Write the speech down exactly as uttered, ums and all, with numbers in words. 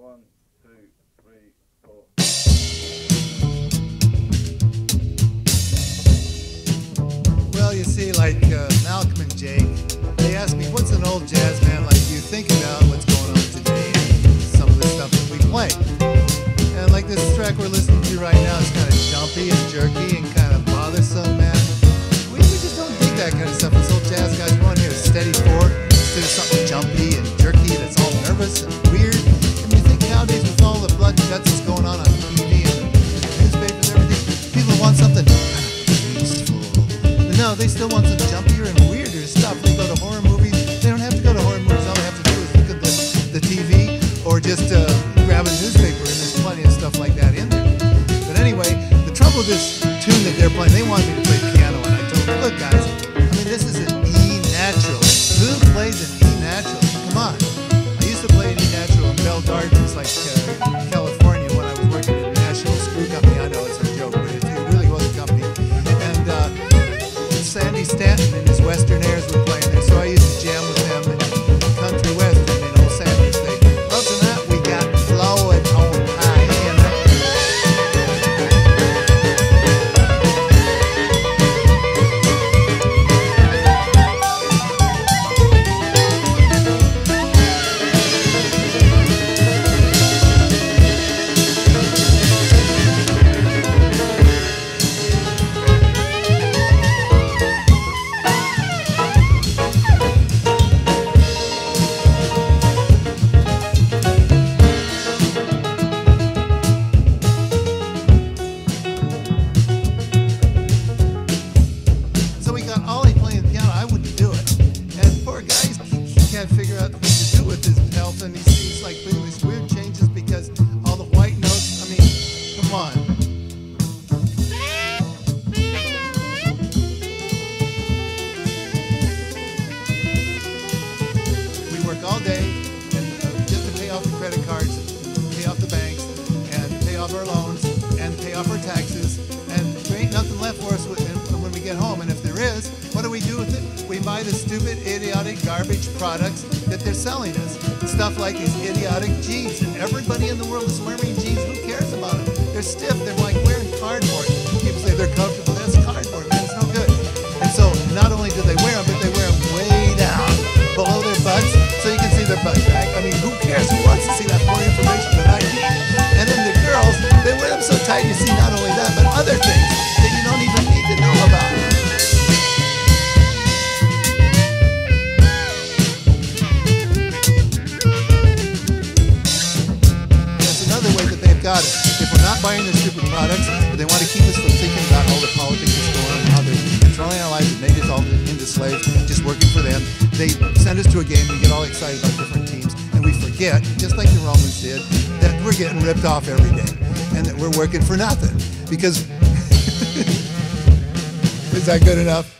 One, two, three, four. Well, you see, like uh, Malcolm and Jake, they asked me, what's an old jazz man like you think about what's going on today and some of the stuff that we play? And like this track we're listening to right now is kind of jumpy and jerky and kind of bothersome, man. We, we just don't dig that kind of stuff. This old jazz guys want to hear a steady four instead of something jumpy and jerky that's all nervous and weird. Nowadays, with all the blood and guts that's going on on T V and newspapers and everything, people want something peaceful. But no, they still want some jumpier and weirder stuff. They go to horror movies. They don't have to go to horror movies. All they have to do is look at the, the T V or just uh, grab a newspaper, and there's plenty of stuff like that in there. But anyway, the trouble with this tune that they're playing, they wanted me to play piano, and I told them, look guys, I mean, this is an E natural. Who plays an E natural? Come on. Bell Gardens, like uh, California, when I was working at the National Screw Company. I know it's a joke, but it really was a company. And uh, Sandy Stanton and his Western airs were playing there, so I used to jam with them in country western and old Sanders. They loved that. We got flowing on high, you off every day, and that we're working for nothing, because is that good enough?